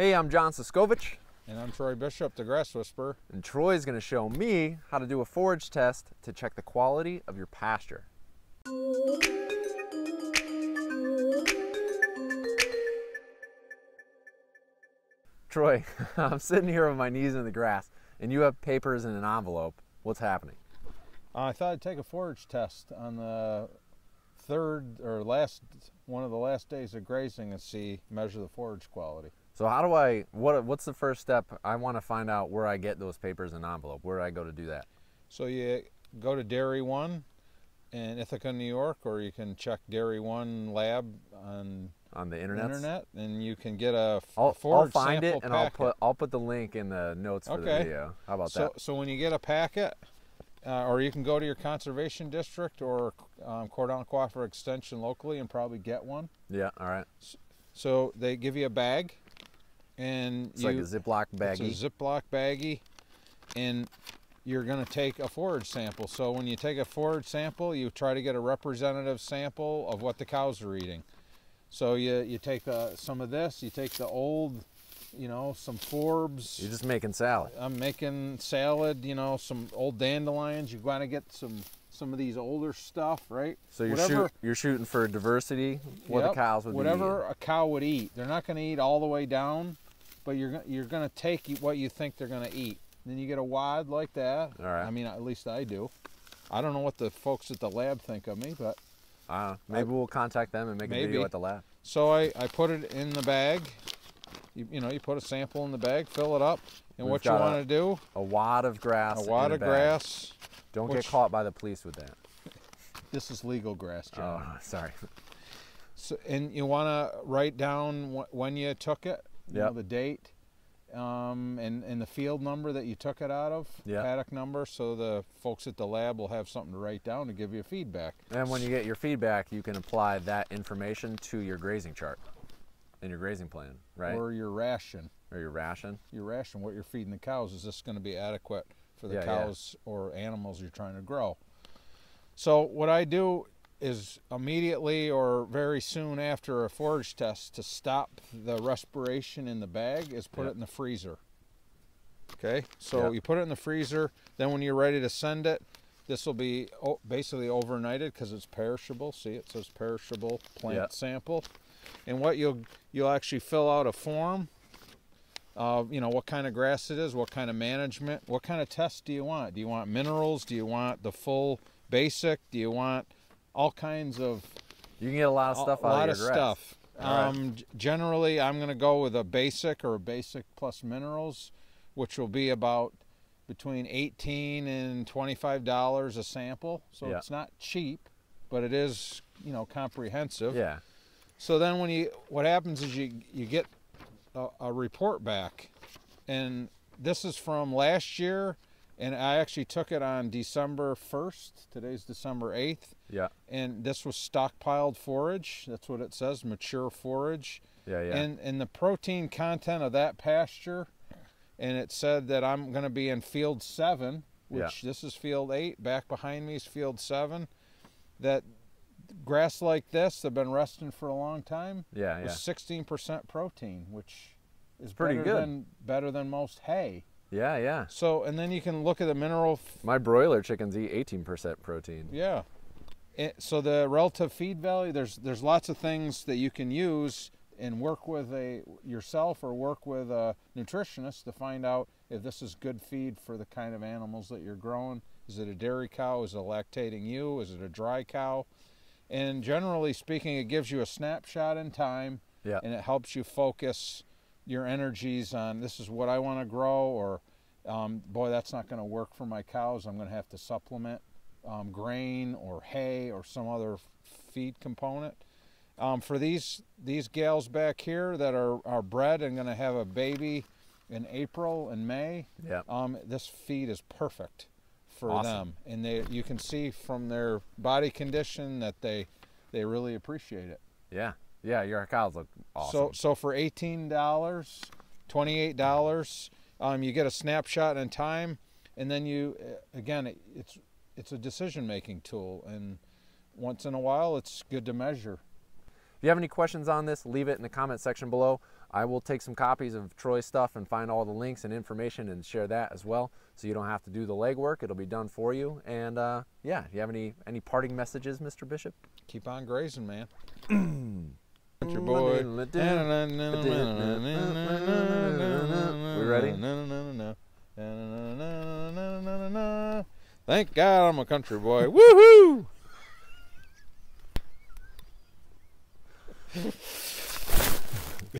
Hey, I'm John Soskovich. And I'm Troy Bishop, The Grass Whisperer. And Troy's gonna show me how to do a forage test to check the quality of your pasture. Troy, I'm sitting here with my knees in the grass and you have papers in an envelope. What's happening? I thought I'd take a forage test on the one of the last days of grazing and measure the forage quality. So how do I, what's the first step? I want to find out where I get those papers and envelope. Where do I go to do that? So you go to Dairy One in Ithaca, New York, or you can check Dairy One Lab on the internet, and you can get a forage sample packet. I'll find it and I'll put the link in the notes for the video. How about that? So when you get a packet, or you can go to your conservation district or Cornell Cooperative Extension locally and probably get one. Yeah, all right. So they give you a bag. And it's like a Ziploc baggie. It's a Ziploc baggie, and you're going to take a forage sample. So when you take a forage sample, you try to get a representative sample of what the cows are eating. So you take some of this, you take the old, some forbs. You're just making salad. I'm making salad, some old dandelions. You want to get some of these older stuff, right? So you're shooting for diversity, the cows would whatever a cow would eat. They're not going to eat all the way down, but you're going to take what you think they're going to eat. And then you get a wad like that. All right. I mean, at least I do. I don't know what the folks at the lab think of me, but maybe we'll contact them and make a video at the lab. So I put it in the bag. You put a sample in the bag, fill it up, and what you want to do? A wad of grass. A wad of grass. Don't get caught by the police with that. This is legal grass, John. Oh, sorry. So, and you want to write down when you took it, the date, and the field number that you took it out of, paddock number, so the folks at the lab will have something to write down to give you feedback. And when you get your feedback, you can apply that information to your grazing chart and your grazing plan, right? Or your ration. Your ration, what you're feeding the cows. Is this going to be adequate for the cows or animals you're trying to grow? So what I do is immediately or very soon after a forage test to stop the respiration in the bag is put it in the freezer. Okay, so you put it in the freezer, then when you're ready to send it, this will be basically overnighted because it's perishable. See, it says perishable plant sample. And what you'll actually fill out a form. What kind of grass it is, what kind of management, what kind of test do you want? Do you want minerals? Do you want the full basic? Do you want all kinds of... You can get a lot of stuff out of your grass. Generally, I'm going to go with a basic or a basic plus minerals, which will be about between $18 and $25 a sample. So it's not cheap, but it is, comprehensive. Yeah. So then what happens is you get a report back, and this is from last year, and I actually took it on December 1st. Today's December 8th. Yeah. And this was stockpiled forage. That's what it says, mature forage. Yeah, yeah. And the protein content of that pasture, and it said that I'm going to be in field 7, which this is field 8. Back behind me is field 7. That grass like this, they've been resting for a long time. Yeah, yeah. 16% protein, which is pretty good. Better than most hay. Yeah, yeah. So, and then you can look at the mineral. My broiler chickens eat 18% protein. Yeah. So the relative feed value. There's lots of things that you can use and work with yourself or work with a nutritionist to find out if this is good feed for the kind of animals that you're growing. Is it a dairy cow? Is it a lactating ewe? Is it a dry cow? And generally speaking, it gives you a snapshot in time, and it helps you focus your energies on this is what I want to grow, or boy, that's not going to work for my cows. I'm going to have to supplement grain or hay or some other feed component. For these gals back here that are bred and going to have a baby in April and May, this feed is perfect for them, and you can see from their body condition that they really appreciate it. Yeah, yeah, your cows look awesome. So for $18, $28, you get a snapshot in time, and then it's a decision-making tool, and once in a while, it's good to measure. If you have any questions on this, leave it in the comment section below. I will take some copies of Troy's stuff and find all the links and information and share that as well, so you don't have to do the legwork. It'll be done for you. And yeah, do you have any parting messages, Mr. Bishop? Keep on grazing, man. Your boy. We ready? Thank God I'm a country boy. Woohoo!